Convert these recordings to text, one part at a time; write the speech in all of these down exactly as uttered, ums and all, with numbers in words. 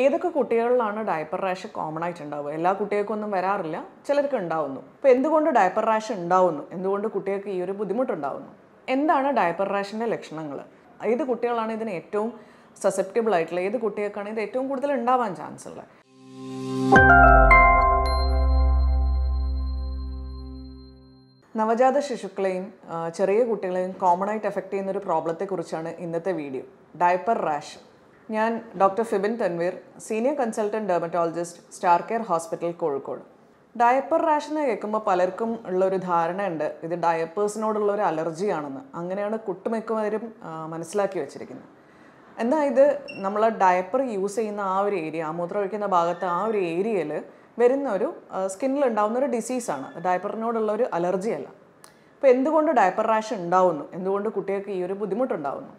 ഏതൊക്കെ കുട്ടികളിലാണ് diaper rash common ആയിട്ട് ഉണ്ടാവുക? എല്ലാ കുട്ടികൾക്കൊന്നും വരാറില്ല, ചിലർക്ക് ഉണ്ടാവുന്നു. അപ്പോൾ എന്തുകൊണ്ട് ഡയപ്പർ റാഷ് ഉണ്ടാവുന്നു? എന്തുകൊണ്ട് കുട്ടികൾക്ക് ഈ ഒരു ബുദ്ധിമുട്ടുണ്ടാവുന്നു? എന്താണ് ഡയപ്പർ റാഷിൻ്റെ ലക്ഷണങ്ങൾ? ഏത് കുട്ടികളാണ് ഇതിന് ഏറ്റവും സസെപ്റ്റബിൾ ആയിട്ടുള്ള, ഏത് കുട്ടികൾക്കാണ് ഇത് ഏറ്റവും കൂടുതൽ ഉണ്ടാവാൻ ചാൻസ് ഉള്ളത്? നവജാത ശിശുക്കളെയും ചെറിയ കുട്ടികളെയും കോമൺ ആയിട്ട് എഫക്റ്റ് ചെയ്യുന്ന ഒരു പ്രോബ്ലത്തെക്കുറിച്ചാണ് ഇന്നത്തെ വീഡിയോ, ഡയപ്പർ റാഷ്. ഞാൻ doctor Fibin Tanveer, senior consultant dermatologist, star care hospital, Kozhikode. Diaper റാഷെന്ന് കേൾക്കുമ്പോൾ പലർക്കും ഉള്ളൊരു ധാരണയുണ്ട്, ഇത് ഡയപ്പേഴ്സിനോടുള്ള ഒരു അലർജിയാണെന്ന്. അങ്ങനെയാണ് കുട്ടുമിക്കവരും മനസ്സിലാക്കി വെച്ചിരിക്കുന്നത്. എന്നാൽ ഇത് നമ്മൾ ഡയപ്പർ യൂസ് ചെയ്യുന്ന ആ ഒരു ഏരിയ, മൂത്രമൊഴിക്കുന്ന ഭാഗത്ത് ആ ഒരു ഏരിയയിൽ വരുന്ന ഒരു സ്കിന്നിലുണ്ടാകുന്ന ഒരു ഡിസീസാണ്, ഡയപ്പറിനോടുള്ള ഒരു അലർജിയല്ല. അപ്പോൾ എന്തുകൊണ്ട് ഡയപ്പർ റാഷ് ഉണ്ടാവുന്നു? എന്തുകൊണ്ട് കുട്ടികൾക്ക് ഈ ഒരു ബുദ്ധിമുട്ടുണ്ടാവുന്നു?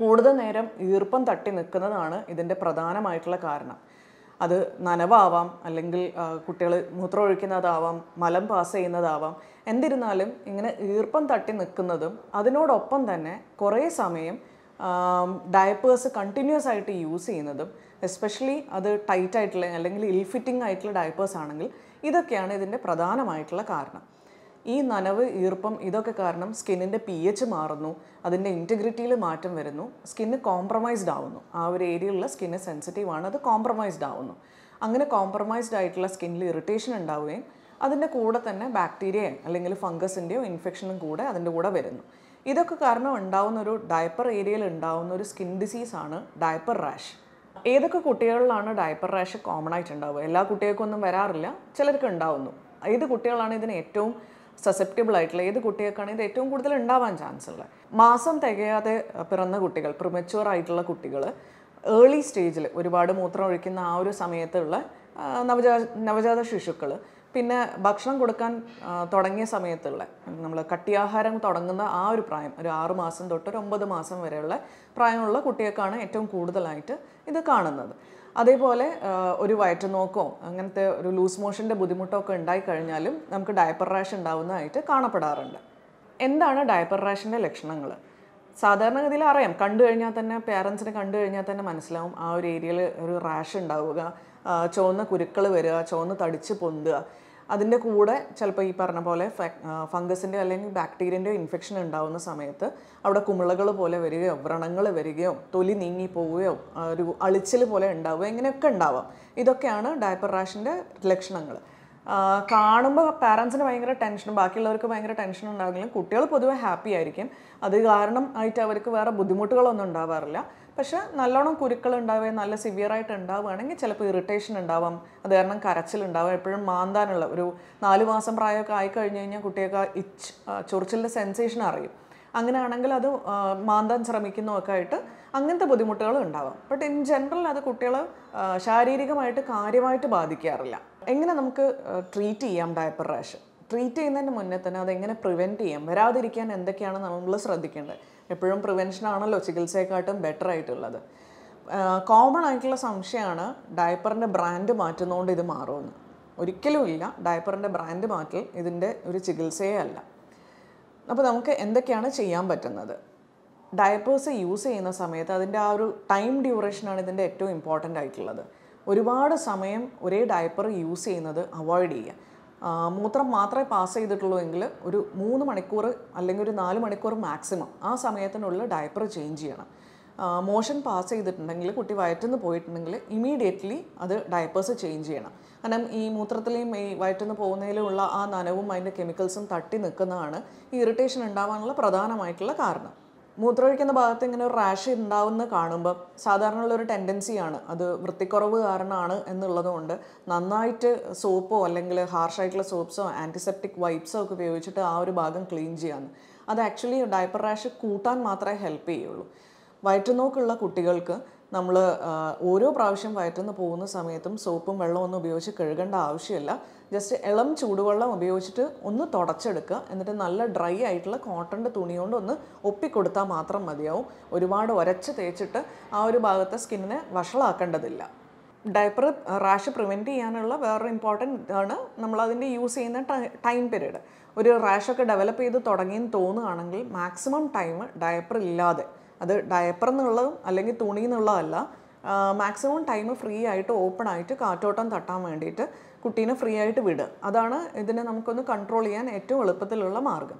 കൂടുതൽ നേരം ഈർപ്പം തട്ടി നിൽക്കുന്നതാണ് ഇതിൻ്റെ പ്രധാനമായിട്ടുള്ള കാരണം. അത് നനവാവാം, അല്ലെങ്കിൽ കുട്ടികൾ മൂത്രമൊഴിക്കുന്നതാവാം, മലം പാസ് ചെയ്യുന്നതാവാം. എന്നിരുന്നാലും ഇങ്ങനെ ഈർപ്പം തട്ടി നിൽക്കുന്നതും അതിനോടൊപ്പം തന്നെ കുറേ സമയം ഡയപ്പേഴ്സ് കണ്ടിന്യൂസ് ആയിട്ട് യൂസ് ചെയ്യുന്നതും, എസ്പെഷ്യലി അത് ടൈറ്റ് ആയിട്ടുള്ള അല്ലെങ്കിൽ ഇൽഫിറ്റിംഗ് ആയിട്ടുള്ള ഡയപ്പേഴ്സ് ആണെങ്കിൽ, ഇതൊക്കെയാണ് ഇതിൻ്റെ പ്രധാനമായിട്ടുള്ള കാരണം. ഈ നനവ്, ഈർപ്പം ഇതൊക്കെ കാരണം സ്കിന്നിൻ്റെ പി എച്ച് മാറുന്നു, അതിൻ്റെ ഇൻറ്റഗ്രിറ്റിയിൽ മാറ്റം വരുന്നു, സ്കിന്ന് കോംപ്രമൈസ്ഡ് ആവുന്നു. ആ ഒരു ഏരിയയിലുള്ള സ്കിന്ന് സെൻസിറ്റീവാണ്, അത് കോംപ്രമൈസ്ഡ് ആവുന്നു. അങ്ങനെ കോംപ്രമൈസ്ഡ് ആയിട്ടുള്ള സ്കിന്നിൽ ഇറിറ്റേഷൻ ഉണ്ടാവുകയും അതിൻ്റെ കൂടെ തന്നെ ബാക്ടീരിയയും അല്ലെങ്കിൽ ഫംഗസിൻ്റെയോ ഇൻഫെക്ഷനും കൂടെ അതിൻ്റെ കൂടെ വരുന്നു. ഇതൊക്കെ കാരണം ഉണ്ടാകുന്ന ഒരു ഡയപ്പർ ഏരിയയിൽ ഉണ്ടാകുന്ന ഒരു സ്കിൻ ഡിസീസാണ് ഡയപ്പർ റാഷ്. ഏതൊക്കെ കുട്ടികളിലാണ് ഡയപ്പർ റാഷ് കോമൺ ആയിട്ട് ഉണ്ടാവുക? എല്ലാ കുട്ടികൾക്കൊന്നും വരാറില്ല, ചിലർക്ക് ഉണ്ടാവുന്നു. ഏത് കുട്ടികളാണ് ഇതിന് ഏറ്റവും സസെപ്റ്റബിൾ ആയിട്ടുള്ള, ഏത് കുട്ടികൾക്കാണ് ഇത് ഏറ്റവും കൂടുതൽ ഉണ്ടാവാൻ ചാൻസ് ഉള്ളത്? മാസം തികയാതെ പിറന്ന കുട്ടികൾ, പ്രിമച്യൂർ ആയിട്ടുള്ള കുട്ടികൾ, ഏർലി സ്റ്റേജിൽ ഒരുപാട് മൂത്രം ഒഴിക്കുന്ന ആ ഒരു സമയത്തുള്ള നവജാ നവജാത ശിശുക്കൾ, പിന്നെ ഭക്ഷണം കൊടുക്കാൻ തുടങ്ങിയ സമയത്തുള്ള, നമ്മൾ കട്ടിയാഹാരം തുടങ്ങുന്ന ആ ഒരു പ്രായം, ഒരു ആറു മാസം തൊട്ട് ഒരു ഒമ്പത് മാസം വരെയുള്ള പ്രായമുള്ള കുട്ടികൾക്കാണ് ഏറ്റവും കൂടുതലായിട്ട് ഇത് കാണുന്നത്. അതേപോലെ ഒരു വയറ്റുനോക്കോ അങ്ങനത്തെ ഒരു ലൂസ് മോഷൻ്റെ ബുദ്ധിമുട്ടൊക്കെ ഉണ്ടായിക്കഴിഞ്ഞാലും നമുക്ക് ഡയപ്പർ റാഷ് ഉണ്ടാവുന്നതായിട്ട് കാണപ്പെടാറുണ്ട്. എന്താണ് ഡയപ്പർ റാഷിൻ്റെ ലക്ഷണങ്ങൾ? സാധാരണഗതിയിൽ അറിയാം, കണ്ടു കഴിഞ്ഞാൽ തന്നെ, പേരൻസിന് കണ്ടു കഴിഞ്ഞാൽ തന്നെ മനസ്സിലാവും. ആ ഒരു ഏരിയയിൽ ഒരു റാഷ് ഉണ്ടാവുക, ചുവന്ന കുരുക്കൾ വരിക, ചുവന്ന് തടിച്ച് പൊന്തുക, അതിൻ്റെ കൂടെ ചിലപ്പോൾ ഈ പറഞ്ഞ പോലെ ഫംഗസിൻ്റെ അല്ലെങ്കിൽ ബാക്ടീരിയൻ്റെ ഇൻഫെക്ഷൻ ഉണ്ടാകുന്ന സമയത്ത് അവിടെ കുമിളകൾ പോലെ വരികയോ, വ്രണങ്ങൾ വരികയോ, തൊലി നീങ്ങിപ്പോവുകയോ, ഒരു അളിച്ചിൽ പോലെ ഉണ്ടാവുകയോ, ഇങ്ങനെയൊക്കെ ഉണ്ടാവാം. ഇതൊക്കെയാണ് ഡയപ്പർ റാഷിൻ്റെ ലക്ഷണങ്ങൾ. കാണുമ്പോൾ പാരൻസിന് ഭയങ്കര ടെൻഷനും ബാക്കിയുള്ളവർക്ക് ഭയങ്കര ടെൻഷൻ ഉണ്ടാകില്ല. കുട്ടികൾ പൊതുവെ ഹാപ്പി ആയിരിക്കും, അത് കാരണം ആയിട്ട് അവർക്ക് വേറെ ബുദ്ധിമുട്ടുകളൊന്നും ഉണ്ടാവാറില്ല. പക്ഷേ നല്ലോണം കുരുക്കൾ ഉണ്ടാവുകയും നല്ല സിവിയറായിട്ട് ഉണ്ടാവുകയാണെങ്കിൽ ചിലപ്പോൾ ഇറിറ്റേഷൻ ഉണ്ടാവാം, അത് കാരണം കരച്ചിലുണ്ടാവാം, എപ്പോഴും മാന്താനുള്ള ഒരു നാല് മാസം പ്രായമൊക്കെ ആയിക്കഴിഞ്ഞ് കഴിഞ്ഞാൽ കുട്ടിയൊക്കെ ഇച്ച് ചൊറിച്ചിലിൻ്റെ സെൻസേഷൻ അറിയും. അങ്ങനെയാണെങ്കിൽ അത് മാന്താൻ ശ്രമിക്കുന്നതൊക്കെ ആയിട്ട് അങ്ങനത്തെ ബുദ്ധിമുട്ടുകൾ ഉണ്ടാവാം. ബട്ട് ഇൻ ജനറൽ അത് കുട്ടികളെ ശാരീരികമായിട്ട് കാര്യമായിട്ട് ബാധിക്കാറില്ല. എങ്ങനെ നമുക്ക് ട്രീറ്റ് ചെയ്യാം ഡയപ്പർ റാഷ്? ട്രീറ്റ് ചെയ്യുന്നതിന് മുന്നേ തന്നെ അതെങ്ങനെ പ്രിവെൻറ്റ് ചെയ്യാം, വരാതിരിക്കാൻ എന്തൊക്കെയാണ് നമ്മൾ ശ്രദ്ധിക്കേണ്ടത്? എപ്പോഴും പ്രിവെൻഷനാണല്ലോ ചികിത്സയെക്കാട്ടും ബെറ്റർ ആയിട്ടുള്ളത്. കോമൺ ആയിട്ടുള്ള സംശയമാണ് ഡയപ്പറിൻ്റെ ബ്രാൻഡ് മാറ്റുന്നതുകൊണ്ട് ഇത് മാറുമെന്ന്. ഒരിക്കലും ഇല്ല, ഡയപ്പറിൻ്റെ ബ്രാൻഡ് മാറ്റൽ ഇതിൻ്റെ ഒരു ചികിത്സയേ അല്ല. അപ്പോൾ നമുക്ക് എന്തൊക്കെയാണ് ചെയ്യാൻ പറ്റുന്നത്? ഡയപ്പേഴ്സ് യൂസ് ചെയ്യുന്ന സമയത്ത് അതിൻ്റെ ആ ഒരു ടൈം ഡ്യൂറേഷനാണ് ഇതിൻ്റെ ഏറ്റവും ഇമ്പോർട്ടൻ്റ് ആയിട്ടുള്ളത്. ഒരുപാട് സമയം ഒരേ ഡയപ്പർ യൂസ് ചെയ്യുന്നത് അവോയ്ഡ് ചെയ്യുക. മൂത്രം മാത്രമേ പാസ് ചെയ്തിട്ടുള്ളൂ എങ്കിൽ ഒരു മൂന്ന് മണിക്കൂർ അല്ലെങ്കിൽ ഒരു നാല് മണിക്കൂർ മാക്സിമം ആ സമയത്തിനുള്ള ഡയപ്പർ ചേഞ്ച് ചെയ്യണം. മോഷൻ പാസ് ചെയ്തിട്ടുണ്ടെങ്കിൽ, കുട്ടി വയറ്റുനിന്ന് പോയിട്ടുണ്ടെങ്കിൽ ഇമ്മീഡിയറ്റ്ലി അത് ഡയപ്പേഴ്സ് ചേഞ്ച് ചെയ്യണം. കാരണം ഈ മൂത്രത്തിലെയും ഈ വയറ്റുനിന്ന് പോകുന്നതിലുള്ള ആ നനവും അതിൻ്റെ കെമിക്കൽസും തട്ടി നിൽക്കുന്നതാണ് ഈ ഇറിറ്റേഷൻ ഉണ്ടാവാനുള്ള പ്രധാനമായിട്ടുള്ള കാരണം. മൂത്രമൊഴിക്കുന്ന ഭാഗത്ത് ഇങ്ങനെ ഒരു റാഷ് ഉണ്ടാവുന്ന കാണുമ്പോൾ സാധാരണയുള്ളൊരു ടെൻഡൻസിയാണ്, അത് വൃത്തിക്കുറവ് കാരണമാണ് എന്നുള്ളതുകൊണ്ട് നന്നായിട്ട് സോപ്പോ അല്ലെങ്കിൽ ഹാർഷായിട്ടുള്ള സോപ്സോ ആൻറ്റിസെപ്റ്റിക് വൈപ്സോ ഒക്കെ ഉപയോഗിച്ചിട്ട് ആ ഒരു ഭാഗം ക്ലീൻ ചെയ്യാമെന്ന്. അത് ആക്ച്വലി ഡയപ്പർ റാഷ് കൂട്ടാൻ മാത്രമേ ഹെൽപ്പ് ചെയ്യുള്ളൂ. വയറ്റുനോക്കുള്ള കുട്ടികൾക്ക് നമ്മൾ ഓരോ പ്രാവശ്യം വയറ്റുനിന്ന് പോകുന്ന സമയത്തും സോപ്പും വെള്ളമൊന്നും ഉപയോഗിച്ച് കഴുകേണ്ട ആവശ്യമില്ല. ജസ്റ്റ് ഇളം ചൂടുവെള്ളം ഉപയോഗിച്ചിട്ട് ഒന്ന് തുടച്ചെടുക്കുക, എന്നിട്ട് നല്ല ഡ്രൈ ആയിട്ടുള്ള കോട്ടൻ്റെ തുണി കൊണ്ട് ഒന്ന് ഒപ്പിക്കൊടുത്താൽ മാത്രം മതിയാവും. ഒരുപാട് ഉരച്ച് തേച്ചിട്ട് ആ ഒരു ഭാഗത്തെ സ്കിന്നിനെ വഷളാക്കേണ്ടതില്ല. ഡയപ്പർ റാഷ് പ്രിവെൻറ്റ് ചെയ്യാനുള്ള വേറൊരു ഇമ്പോർട്ടൻ്റ് ആണ് നമ്മളതിൻ്റെ യൂസ് ചെയ്യുന്ന ടൈം പീരീഡ്. ഒരു റാഷൊക്കെ ഡെവലപ്പ് ചെയ്ത് തുടങ്ങിയെന്ന് തോന്നുകയാണെങ്കിൽ മാക്സിമം ടൈം ഡയപ്പർ ഇല്ലാതെ, അത് ഡയപ്പർ എന്നുള്ളതും അല്ലെങ്കിൽ തുണി എന്നുള്ളതല്ല, Uh, maximum time free to open it, cartoton thattam and it, kutina free it with. Adana, idana namkon control and etu ulapatilla margam.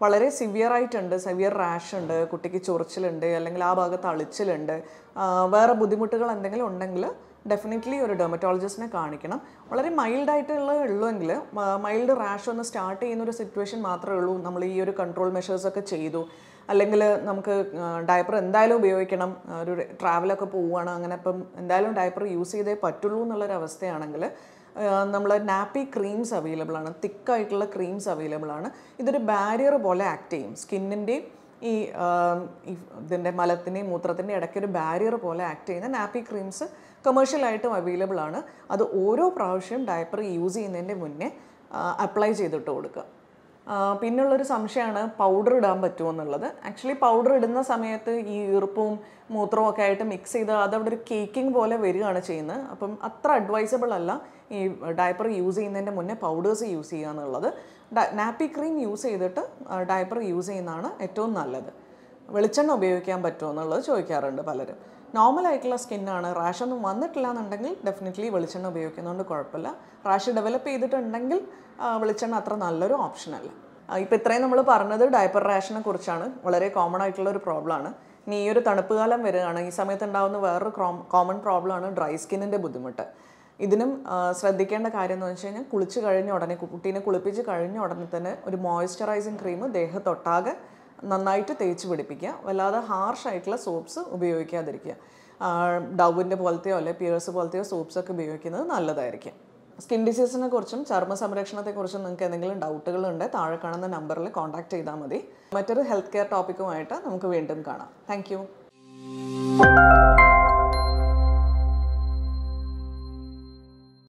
Valere severe it under severe rash under, kutiki chorchil and labagatal chilender, uh, where a buddhimutical and undangler, definitely or a dermatologist in a carnicana. Valere mild it lungler, mild rash on the start in a situation mathra, namely your control measures like a chedu. Alangala namka diaper and dialo beoicanum travel a capuana and dialo diaper use the patulu nala avaste anangala. Namla nappy creams available on a thick creams available on a barrier of all active skin in day. This barrier of all active and nappy creams commercial item available on a other oro provision diaper use in the apply to Uh, Pinnulla oru samshayana powder idan pattumo ennallathu. Actually powder idunna samayathu ee irpum mootram okke aayittu mix cheythu adu avade caking pole veriyana cheyyunnu. Appam athra advisable alla ee diaper use cheyyunninte munne powders use cheyyana ennallathu. Nappy cream use cheyitthu diaper use cheyyunnana ettavum nallathu. Velichanna upayogikkan pattumo ennallathu choyikkarundu palarum. Normal aayittulla skin aanu rash onnu vannitilla ennundengil definitely velichanna upayogikkunnathu kuyappilla. Rash develop cheyittundengil velichanna athra nallaru option alla. ഇപ്പോ ഇത്രയും നമ്മൾ പറഞ്ഞു diaper റാഷനെ കുറിച്ചാണ് വളരെ common ആയിട്ടുള്ള ഒരു problem ആണ് ഇനി ഈ ഒരു തണുപ്പ് കാലം വരികയാണ് ഈ സമയത്ത് ഉണ്ടാവുന്ന വേറൊരു കോമൺ പ്രോബ്ലം ആണ് ഡ്രൈ സ്കിന്നിന്റെ ബുദ്ധിമുട്ട് ഇതിനും ശ്രദ്ധിക്കേണ്ട കാര്യം എന്ന് വെച്ചാൽ കുളിച്ചു കഴിഞ്ഞ ഉടനെ കുട്ടീനെ കുളിപ്പിച്ച് കഴിഞ്ഞ ഉടനെ തന്നെ ഒരു മോയ്സ്ചറൈസിംഗ് ക്രീം ദേഹത്തൊട്ടാകെ നന്നായിട്ട് തേച്ച് പിടിപ്പിക്കുക വല്ലാതെ ഹാർഷ് ആയിട്ടുള്ള സോപ്സ് ഉപയോഗിക്കാതിരിക്കുക ഡൗവിന്റെ പോലത്തെയോ അല്ലെങ്കിൽ പിയേഴ്സ് പോലത്തെയോ സോപ്സ് ഒക്കെ ഉപയോഗിക്കുന്നത് നല്ലതായിരിക്കും Skin diseases and Charma Samrakshana Korsan and Kenangal doubt and Tarakana the number contact Idamadi. Matter healthcare topic of Ita, Namka Vintam Kana. Thank you.